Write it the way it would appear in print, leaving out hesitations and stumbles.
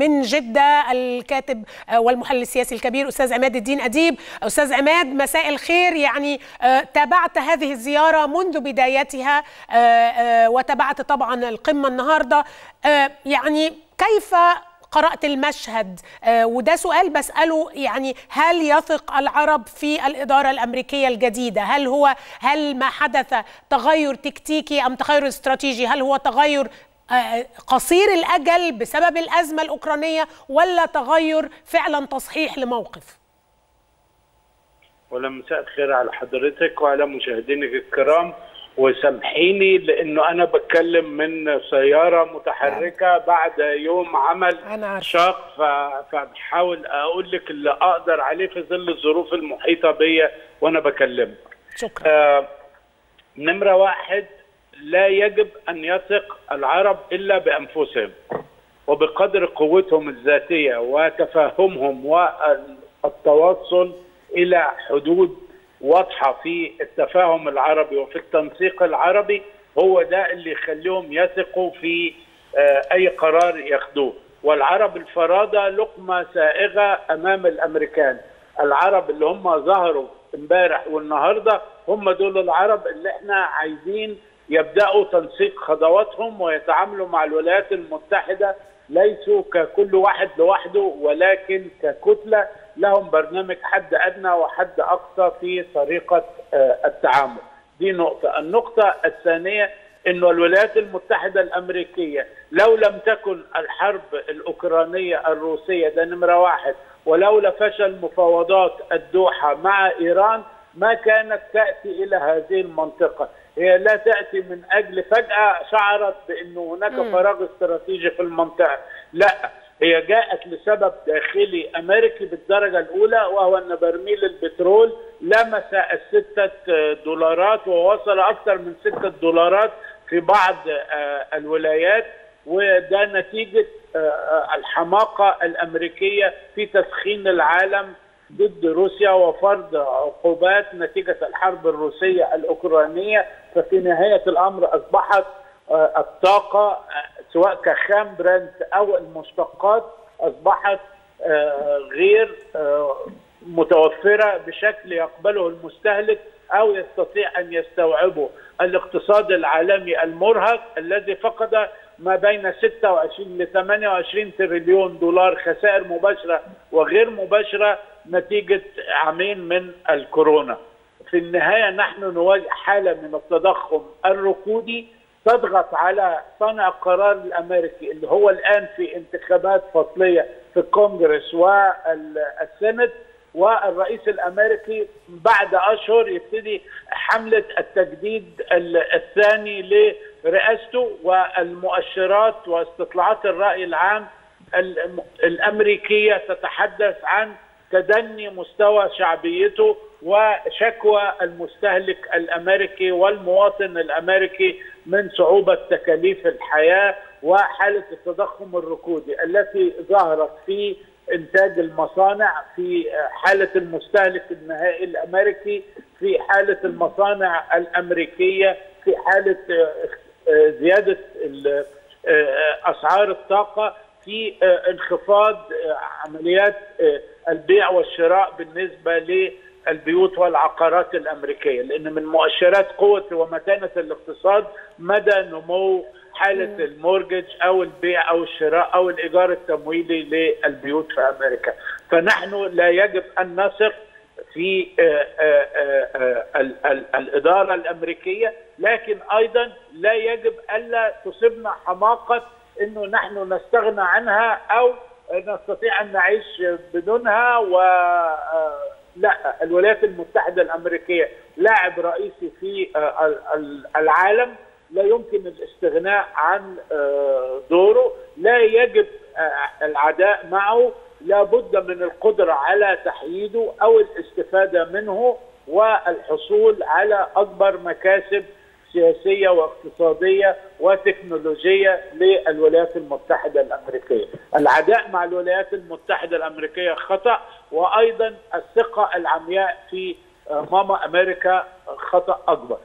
من جدة الكاتب والمحلل السياسي الكبير أستاذ عماد الدين أديب. أستاذ عماد، مساء الخير. يعني تابعت هذه الزيارة منذ بدايتها وتابعت طبعا القمة النهاردة، يعني كيف قرأت المشهد؟ وده سؤال بسأله، يعني هل يثق العرب في الإدارة الأمريكية الجديدة؟ هل ما حدث تغير تكتيكي أم تغير استراتيجي؟ هل هو تغير قصير الأجل بسبب الأزمة الأوكرانية ولا تغير فعلا تصحيح لموقف؟ ولا مساء الخير على حضرتك وعلى مشاهدينك الكرام، وسامحيني لأنه أنا بتكلم من سيارة متحركة بعد يوم عمل شاق، فبحاول أقول لك اللي أقدر عليه في ظل الظروف المحيطة بيا وأنا بكلمك. شكرا. نمرة واحد، لا يجب أن يثق العرب إلا بأنفسهم وبقدر قوتهم الذاتية وتفاهمهم والتوصل إلى حدود واضحة في التفاهم العربي وفي التنسيق العربي. هو ده اللي يخليهم يثقوا في أي قرار ياخدوه. والعرب الفرادة لقمة سائغة أمام الأمريكان. العرب اللي هم ظهروا امبارح والنهاردة هم دول العرب اللي احنا عايزين يبدأوا تنسيق خطواتهم ويتعاملوا مع الولايات المتحدة ليسوا ككل واحد لوحده، ولكن ككتلة لهم برنامج حد أدنى وحد أقصى في طريقة التعامل. دي نقطة. النقطة الثانية، إنه الولايات المتحدة الأمريكية لو لم تكن الحرب الأوكرانية الروسية، ده نمرة واحد، ولولا فشل مفاوضات الدوحة مع إيران ما كانت تأتي إلى هذه المنطقة. هي لا تأتي من أجل فجأة شعرت بأنه هناك فراغ استراتيجي في المنطقة، لا، هي جاءت لسبب داخلي أمريكي بالدرجة الأولى، وهو أن برميل البترول لمس ال6 دولارات ووصل أكثر من 6 دولارات في بعض الولايات، وده نتيجة الحماقة الأمريكية في تسخين العالم ضد روسيا وفرض عقوبات نتيجة الحرب الروسية الأوكرانية. ففي نهاية الأمر أصبحت الطاقة سواء كخام برنت أو المشتقات أصبحت غير متوفرة بشكل يقبله المستهلك أو يستطيع أن يستوعبه. الاقتصاد العالمي المرهق الذي فقد ما بين 26 ل 28 تريليون دولار خسائر مباشرة وغير مباشرة نتيجة عامين من الكورونا. في النهاية نحن نواجه حالة من التضخم الركودي تضغط على صانع القرار الأمريكي اللي هو الآن في انتخابات فصلية في الكونجرس والسنت، والرئيس الأمريكي بعد أشهر يبتدي حملة التجديد الثاني لرئاسته، والمؤشرات واستطلاعات الرأي العام الأمريكية تتحدث عن تدني مستوى شعبيته وشكوى المستهلك الأمريكي والمواطن الأمريكي من صعوبة تكاليف الحياة وحالة التضخم الركودي التي ظهرت في إنتاج المصانع، في حالة المستهلك النهائي الأمريكي، في حالة المصانع الأمريكية، في حالة زيادة أسعار الطاقة، في انخفاض عمليات البيع والشراء بالنسبة للبيوت والعقارات الأمريكية، لأن من مؤشرات قوة ومتانة الاقتصاد مدى نمو حالة المورجج أو البيع أو الشراء أو الإيجار التمويلي للبيوت في أمريكا. فنحن لا يجب أن نثق في الإدارة الأمريكية، لكن أيضا لا يجب ألا تصبنا حماقة أنه نحن نستغنى عنها أو نستطيع أن نعيش بدونها. لا، الولايات المتحدة الأمريكية لاعب رئيسي في العالم، لا يمكن الاستغناء عن دوره، لا يجب العداء معه، لا بد من القدرة على تحييده أو الاستفادة منه والحصول على أكبر مكاسب سياسية واقتصادية وتكنولوجية للولايات المتحدة الأمريكية. العداء مع الولايات المتحدة الأمريكية خطأ، وأيضا الثقة العمياء في ماما أمريكا خطأ أكبر.